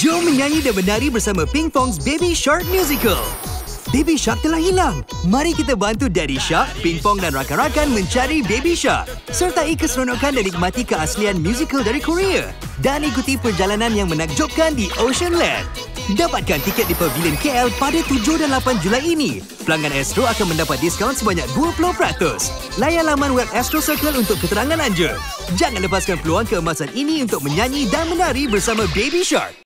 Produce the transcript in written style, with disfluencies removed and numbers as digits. Jom menyanyi dan menari bersama Pinkfong's Baby Shark musical. Baby Shark telah hilang. Mari kita bantu Daddy Shark, Pinkfong dan rakan-rakan mencari Baby Shark. Sertai keseronokan dan nikmati keaslian musical dari Korea. Dan ikuti perjalanan yang menakjubkan di Ocean Land. Dapatkan tiket di Pavilion KL pada 7 dan 8 Julai ini. Pelanggan Astro akan mendapat diskaun sebanyak 20%. Layar laman web Astro Circle untuk keterangan anja. Jangan lepaskan peluang keemasan ini untuk menyanyi dan menari bersama Baby Shark.